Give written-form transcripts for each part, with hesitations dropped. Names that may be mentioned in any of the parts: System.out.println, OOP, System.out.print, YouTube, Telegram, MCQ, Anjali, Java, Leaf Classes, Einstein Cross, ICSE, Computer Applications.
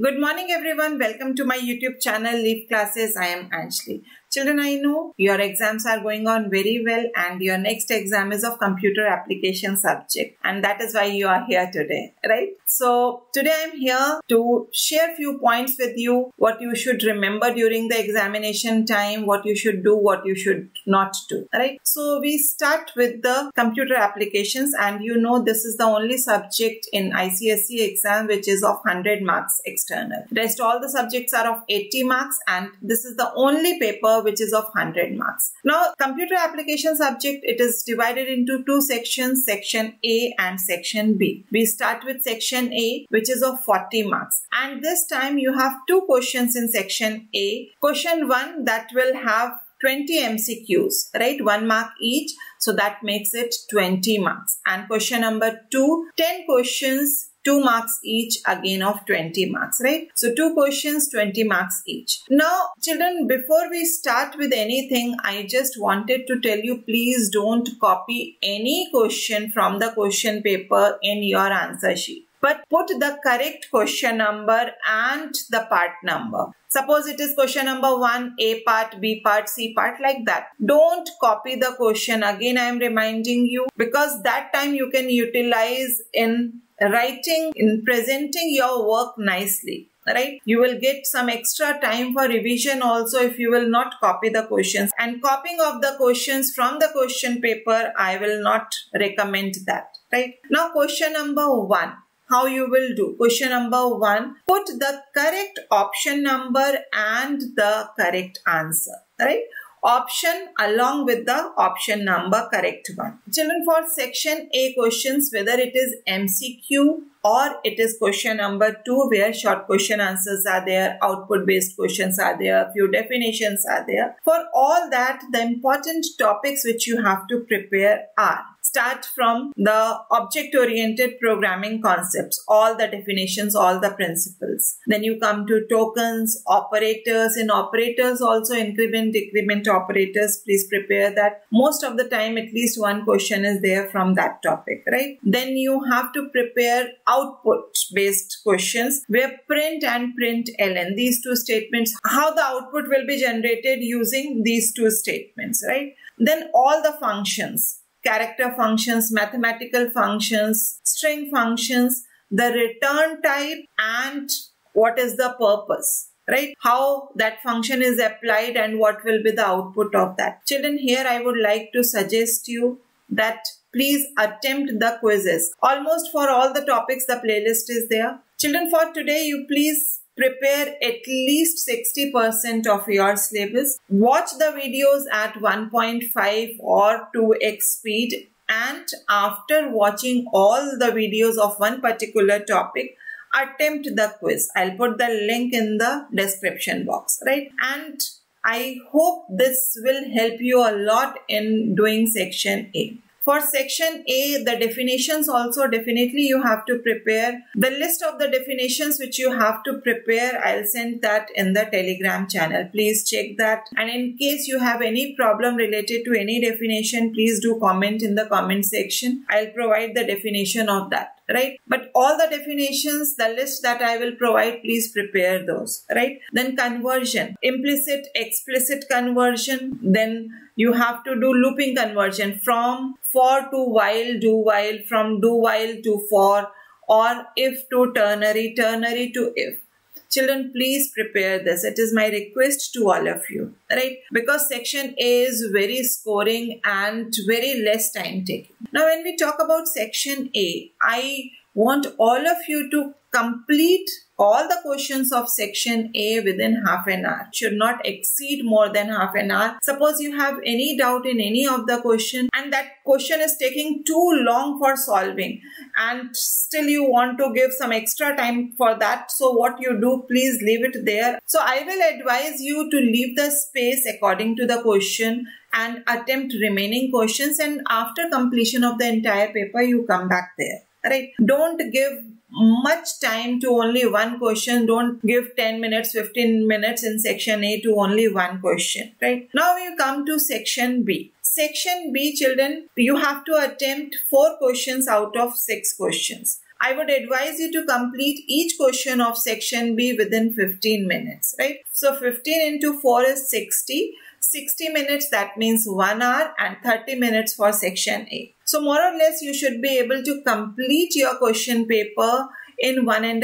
Good morning everyone. Welcome to my YouTube channel Leaf Classes. I am Anjali. Children, I know your exams are going on very well and your next exam is of computer application subject, and that is why you are here today, right? So today I am here to share few points with you, what you should remember during the examination time, what you should do, what you should not do, right? So we start with the computer applications, and you know this is the only subject in ICSE exam which is of 100 marks external. Rest all the subjects are of 80 marks and this is the only paper which is of 100 marks. Now, computer application subject, it is divided into two sections, section A and section B. We start with section A, which is of 40 marks. And this time you have two questions in section A. Question 1 that will have 20 MCQs, right? 1 mark each. So that makes it 20 marks. And question number 2, 10 questions, 2 marks each, again of 20 marks, right? So 2 questions, 20 marks each. Now, children, before we start with anything, I just wanted to tell you, please don't copy any question from the question paper in your answer sheet, but put the correct question number and the part number. Suppose it is question number 1, A part, B part, C part, like that. Don't copy the question. Again, I am reminding you, because that time you can utilize in writing, in presenting your work nicely, right? You will get some extra time for revision also if you will not copy the questions. And copying of the questions from the question paper, I will not recommend that, right? Now, question number 1. How you will do? Question number 1, put the correct option number and the correct answer, right? Option along with the option number, correct one. Children, for section A questions, whether it is MCQ or it is question number 2 where short question answers are there, output based questions are there, few definitions are there. For all that, the important topics which you have to prepare are: start from the object-oriented programming concepts, all the definitions, all the principles. Then you come to tokens, operators. In operators also, increment, decrement operators, please prepare that. Most of the time, at least one question is there from that topic, right? Then you have to prepare output-based questions where print and println, these two statements, how the output will be generated using these two statements, right? Then all the functions, character functions, mathematical functions, string functions, the return type, and what is the purpose, right? How that function is applied and what will be the output of that. Children, here I would like to suggest you that please attempt the quizzes. Almost for all the topics, the playlist is there. Children, for today, you please prepare at least 60% of your syllabus. Watch the videos at 1.5 or 2x speed, and after watching all the videos of one particular topic, attempt the quiz. I'll put the link in the description box, right? And I hope this will help you a lot in doing section A. For section A, the definitions also definitely you have to prepare. The list of the definitions which you have to prepare, I'll send that in the Telegram channel. Please check that. And in case you have any problem related to any definition, please do comment in the comment section. I'll provide the definition of that, right? But all the definitions, the list that I will provide, please prepare those, right? Then conversion, implicit, explicit conversion. Then you have to do looping conversion from for to while, do while, from do while to for, or if to ternary, ternary to if. Children, please prepare this. It is my request to all of you, right? Because section A is very scoring and very less time taking. Now, when we talk about section A, I want all of you to complete all the questions of section A within half an hour. Should not exceed more than half an hour. Suppose you have any doubt in any of the question and that question is taking too long for solving and still you want to give some extra time for that. So what you do, please leave it there. So I will advise you to leave the space according to the question and attempt remaining questions, and after completion of the entire paper, you come back there, right? Don't give much time to only one question. Don't give 10 minutes, 15 minutes in section A to only one question, right? Now you come to section B. Section B, children, you have to attempt 4 questions out of 6 questions. I would advise you to complete each question of section B within 15 minutes, right? So 15 into 4 is 60. 60 minutes, that means 1 hour, and 30 minutes for section A. So more or less you should be able to complete your question paper in 1.5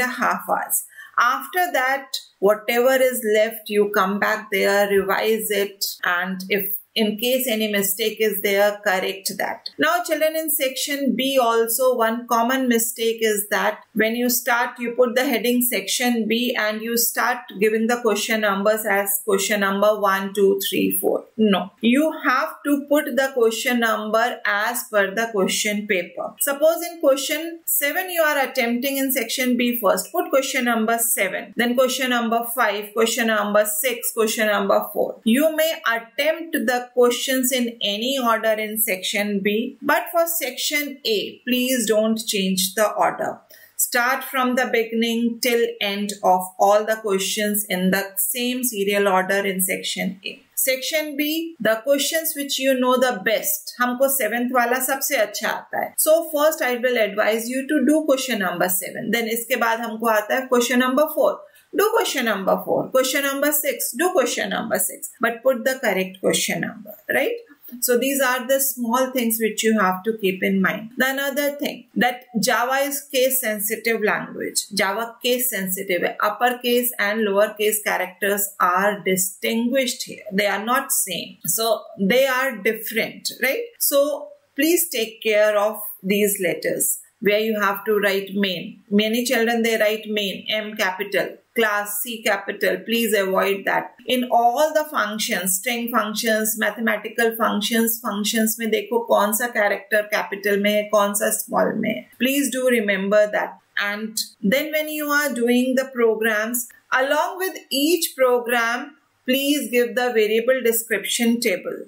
hours. After that, whatever is left, you come back there, revise it, and if in case any mistake is there, correct that. Now children, in section B also one common mistake is that when you start, you put the heading section B and you start giving the question numbers as question number 1, 2, 3, 4. No, you have to put the question number as per the question paper. Suppose in question 7 you are attempting in section B first, put question number 7, then question number 5, question number 6, question number 4. You may attempt the questions in any order in section B, but for section A, please don't change the order. Start from the beginning till end of all the questions in the same serial order in section A. Section B, the questions which you know the best, हमको 7th वाला सबसे अच्छा आता है. So first I will advise you to do question number 7. Then इसके बाद हमको आता है question number 4. Do question number 4, question number 6, do question number 6, but put the correct question number, right? So these are the small things which you have to keep in mind. The another thing that Java is case sensitive language. Java case sensitive, uppercase and lowercase characters are distinguished here. They are not same. So they are different, right? So please take care of these letters where you have to write main. Many children, they write main, M capital. Class C capital, please avoid that. In all the functions, string functions, mathematical functions, functions में देखो कौन सा character capital में है, कौन सा small में है. Please do remember that. And then when you are doing the programs, along with each program, please give the variable description table.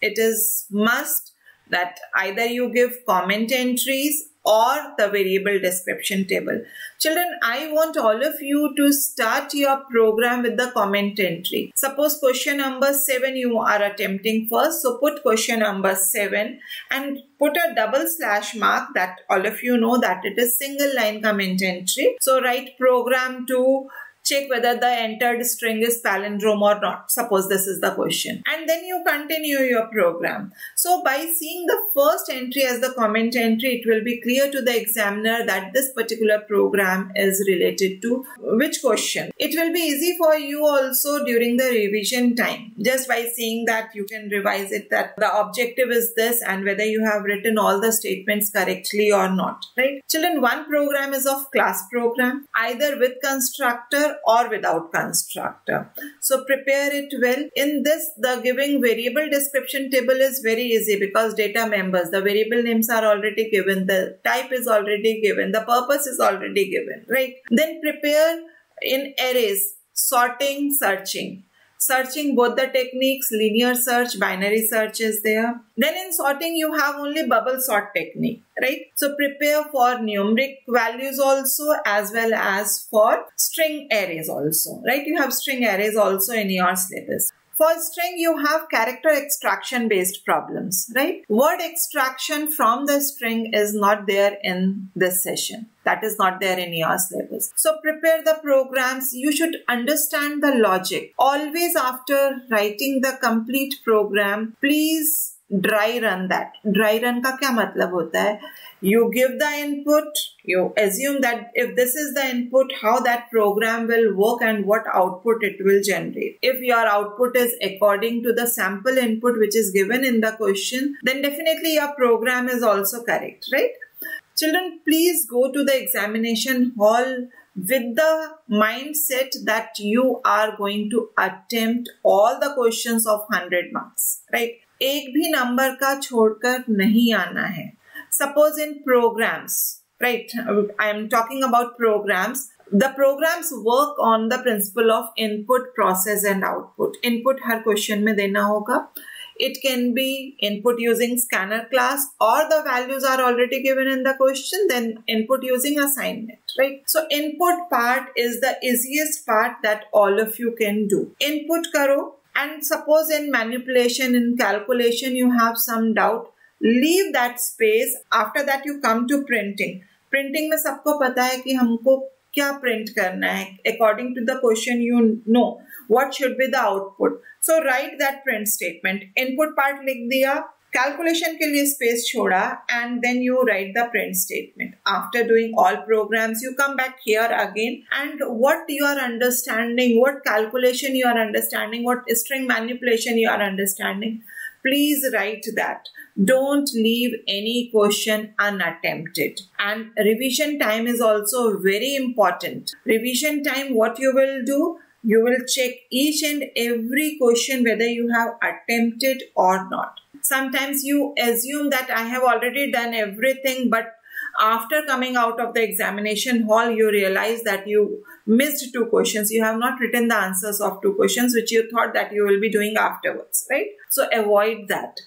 It is must that either you give comment entries or the variable description table. Children, I want all of you to start your program with the comment entry. Suppose question number 7 you are attempting first. So put question number 7 and put a double slash mark, that all of you know that it is single line comment entry. So write program to check whether the entered string is palindrome or not. Suppose this is the question. And then you continue your program. So by seeing the first entry as the comment entry, it will be clear to the examiner that this particular program is related to which question. It will be easy for you also during the revision time. Just by seeing that you can revise it, that the objective is this and whether you have written all the statements correctly or not. Right? Children, one program is of class program, either with constructor or without constructor. So prepare it well. In this, the giving variable description table is very easy because data members, the variable names are already given, the type is already given, the purpose is already given, right? Then prepare in arrays, sorting, searching. Searching, both the techniques, linear search, binary search is there. Then in sorting, you have only bubble sort technique, right? So prepare for numeric values also, as well as for string arrays also, right? You have string arrays also in your syllabus. For string, you have character extraction based problems, right? Word extraction from the string is not there in this session. That is not there in your syllabus. So prepare the programs. You should understand the logic. Always after writing the complete program, please dry run that. Dry run ka kya matlab hota hai? You give the input, you assume that if this is the input, how that program will work and what output it will generate. If your output is according to the sample input which is given in the question, then definitely your program is also correct, right? Children, please go to the examination hall with the mindset that you are going to attempt all the questions of 100 marks, right? एक भी number का छोड़कर नहीं आना है. Suppose in programs, right? I am talking about programs. The programs work on the principle of input, process and output. Input her question में देना होगा. It can be input using scanner class, or the values are already given in the question, then input using assignment, right? So input part is the easiest part that all of you can do. Input karo, and suppose in manipulation, in calculation, you have some doubt. Leave that space. After that, you come to printing. Printing में सबको पता है कि हमको क्या print करना है. According to the question you know what should be the output, so write that print statement. Input part लिख दिया, कैलकुलेशन के लिए स्पेस छोड़ा, and then you write the print statement. After doing all programs you come back here again and what you are understanding, what calculation you are understanding, what string manipulation you are understanding, please write that. Don't leave any question unattempted. And revision time is also very important. Revision time, what you will do? You will check each and every question whether you have attempted or not. Sometimes you assume that I have already done everything, but after coming out of the examination hall, you realize that you missed two questions. You have not written the answers of two questions, which you thought that you will be doing afterwards, right? So avoid that.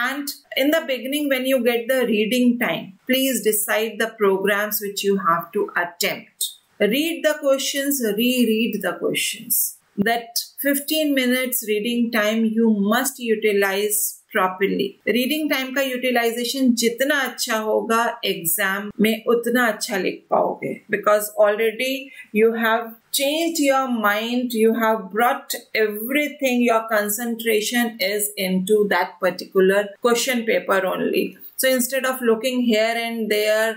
And in the beginning, when you get the reading time, please decide the programs which you have to attempt. Read the questions, reread the questions. That 15 minutes reading time you must utilize properly. Reading time का utilization जितना अच्छा होगा exam में उतना अच्छा लिख पाओगे, because already you have changed your mind, you have brought everything, your concentration is into that particular question paper only. So instead of looking here and there,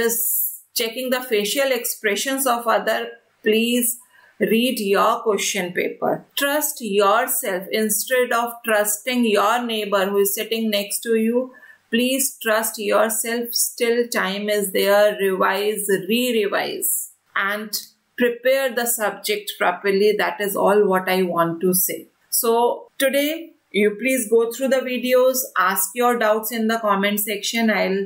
just checking the facial expressions of other, please read your question paper. Trust yourself instead of trusting your neighbor who is sitting next to you. Please trust yourself. Still time is there. Revise, re-revise and prepare the subject properly. That is all what I want to say. So today you please go through the videos. Ask your doubts in the comment section. I'll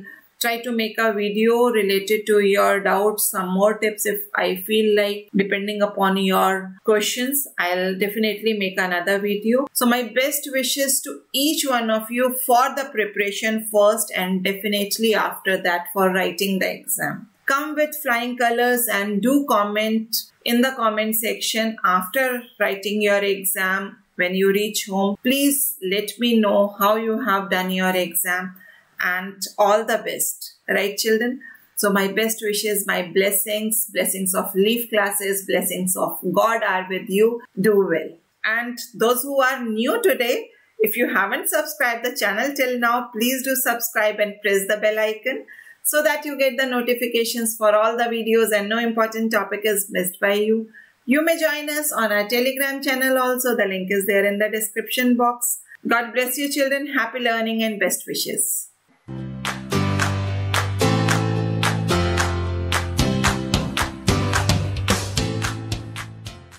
try to make a video related to your doubts, some more tips if I feel like, depending upon your questions. I'll definitely make another video. So my best wishes to each one of you for the preparation first and definitely after that for writing the exam. Come with flying colors and do comment in the comment section after writing your exam. When you reach home, please let me know how you have done your exam. And all the best, right children? So my best wishes, my blessings, blessings of Leaf Classes, blessings of God are with you. Do well. And those who are new today, if you haven't subscribed the channel till now, please do subscribe and press the bell icon so that you get the notifications for all the videos and no important topic is missed by you. You may join us on our Telegram channel also. The link is there in the description box. God bless you children. Happy learning and best wishes.